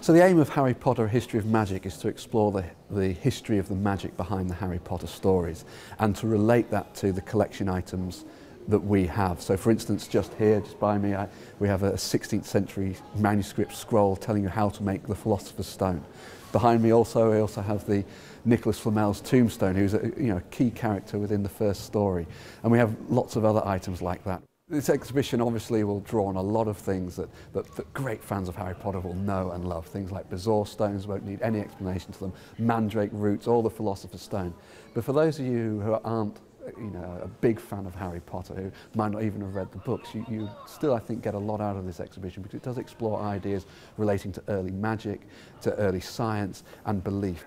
So the aim of Harry Potter: History of Magic is to explore the history of the magic behind the Harry Potter stories and to relate that to the collection items that we have. So for instance, just here, just by me, we have a 16th century manuscript scroll telling you how to make the Philosopher's Stone. Behind me also, I also have the Nicholas Flamel's tombstone, who's a key character within the first story. And we have lots of other items like that. This exhibition obviously will draw on a lot of things that great fans of Harry Potter will know and love. Things like bezoar stones won't need any explanation to them, mandrake roots, all the Philosopher's Stone. But for those of you who aren't a big fan of Harry Potter, who might not even have read the books, you still, I think, get a lot out of this exhibition because it does explore ideas relating to early magic, to early science and belief.